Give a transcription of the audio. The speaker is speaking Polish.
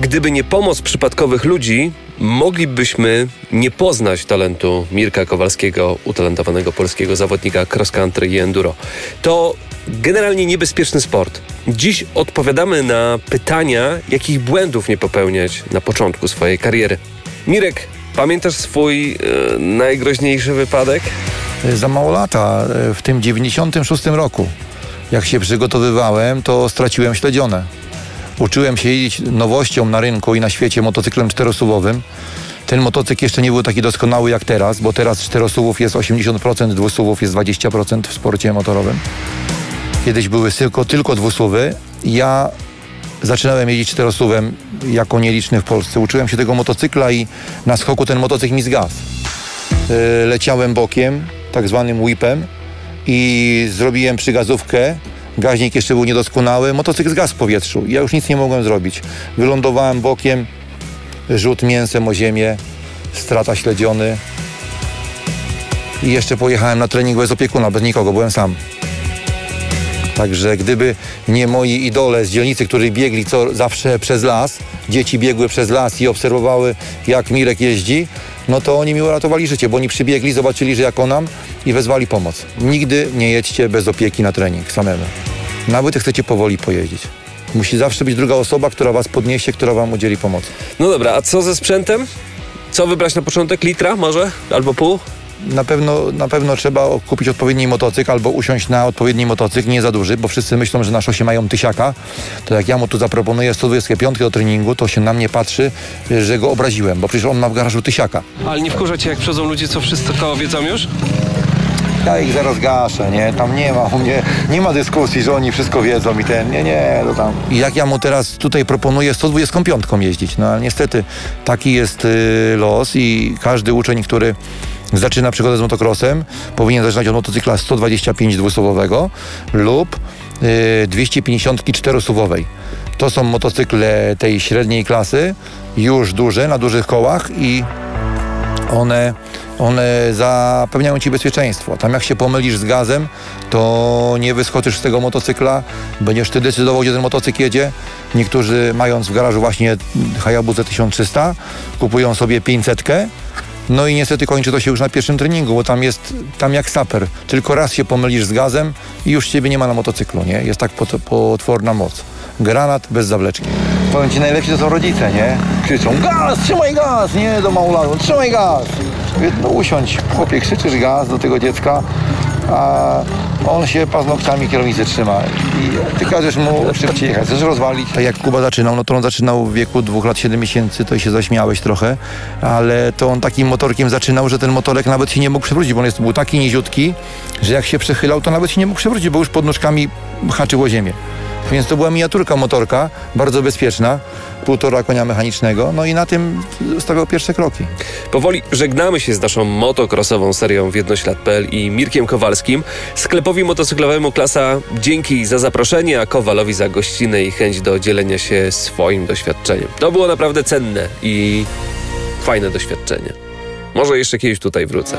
Gdyby nie pomoc przypadkowych ludzi, moglibyśmy nie poznać talentu Mirka Kowalskiego, utalentowanego polskiego zawodnika cross country i enduro. To generalnie niebezpieczny sport. Dziś odpowiadamy na pytania, jakich błędów nie popełniać na początku swojej kariery. Mirek, pamiętasz swój najgroźniejszy wypadek? Za mało lata, w tym 96 roku. Jak się przygotowywałem, to straciłem śledzione. Uczyłem się jeździć nowością na rynku i na świecie motocyklem czterosuwowym. Ten motocykl jeszcze nie był taki doskonały jak teraz, bo teraz czterosuwów jest 80%, dwusuwów jest 20% w sporcie motorowym. Kiedyś były tylko dwusuwy. Ja zaczynałem jeździć czterosuwem jako nieliczny w Polsce. Uczyłem się tego motocykla i na skoku ten motocykl mi zgasł. Leciałem bokiem, tak zwanym whipem, i zrobiłem przygazówkę. Gaźnik jeszcze był niedoskonały, motocykl zgasł w powietrzu. Ja już nic nie mogłem zrobić. Wylądowałem bokiem, rzut mięsem o ziemię, strata śledziony. I jeszcze pojechałem na trening bez opiekuna, bez nikogo, byłem sam. Także gdyby nie moi idole z dzielnicy, którzy biegli zawsze przez las, dzieci biegły przez las i obserwowały, jak Mirek jeździ, no to oni mi uratowali życie, bo oni przybiegli, zobaczyli, że jak onam i wezwali pomoc. Nigdy nie jedźcie bez opieki na trening samemu. Nawet chcecie powoli pojeździć. Musi zawsze być druga osoba, która was podniesie, która wam udzieli pomocy. No dobra, a co ze sprzętem? Co wybrać na początek? Litra może? Albo pół? Na pewno trzeba kupić odpowiedni motocykl albo usiąść na odpowiedni motocykl, nie za duży, bo wszyscy myślą, że na szosie mają tysiaka. To jak ja mu tu zaproponuję 125 do treningu, to się na mnie patrzy, że go obraziłem, bo przecież on ma w garażu tysiaka. Ale nie wkurza cię, jak przychodzą ludzie, co wszystko wiedzą już? Ja ich zaraz gaszę, nie? Tam nie ma u mnie, nie ma dyskusji, że oni wszystko wiedzą i ten, to tam. I jak ja mu teraz tutaj proponuję 125 jeździć, no ale niestety taki jest los i każdy uczeń, który zaczyna przygodę z motokrosem, powinien zaczynać od motocykla 125 dwusuwowego lub 250 czterosuwowej. To są motocykle tej średniej klasy, już duże, na dużych kołach i one zapewniają ci bezpieczeństwo. Tam jak się pomylisz z gazem, to nie wyskoczysz z tego motocykla, będziesz ty decydował, gdzie ten motocykl jedzie. Niektórzy, mając w garażu właśnie Hayabusę 1300, kupują sobie 500-kę. No i niestety kończy to się już na pierwszym treningu, bo tam jest jak saper. Tylko raz się pomylisz z gazem i już ciebie nie ma na motocyklu, nie? Jest tak potworna moc. Granat bez zawleczki. Powiem ci, najlepsi to są rodzice, nie? Krzyczą, gaz, trzymaj gaz, nie? Do Maularu, trzymaj gaz. No usiądź, chłopie, krzyczysz gaz do tego dziecka, a on się paznokciami kierownicy trzyma i ty każesz mu szybciej jechać, chcesz rozwalić. Tak jak Kuba zaczynał, no to on zaczynał w wieku 2 lat 7 miesięcy, to się zaśmiałeś trochę, ale to on takim motorkiem zaczynał, że ten motorek nawet się nie mógł przewrócić, bo on był taki niziutki, że jak się przechylał, to nawet się nie mógł przewrócić, bo już pod nóżkami haczyło ziemię. Więc to była miniaturka motorka, bardzo bezpieczna, 1,5 konia mechanicznego, no i na tym stawiał pierwsze kroki. Powoli żegnamy się z naszą motocrossową serią w Jednoślad.pl i Mirkiem Kowalskim. Sklepowi motocyklowemu Klasa dzięki za zaproszenie, a Kowalowi za gościnę i chęć do dzielenia się swoim doświadczeniem. To było naprawdę cenne i fajne doświadczenie. Może jeszcze kiedyś tutaj wrócę.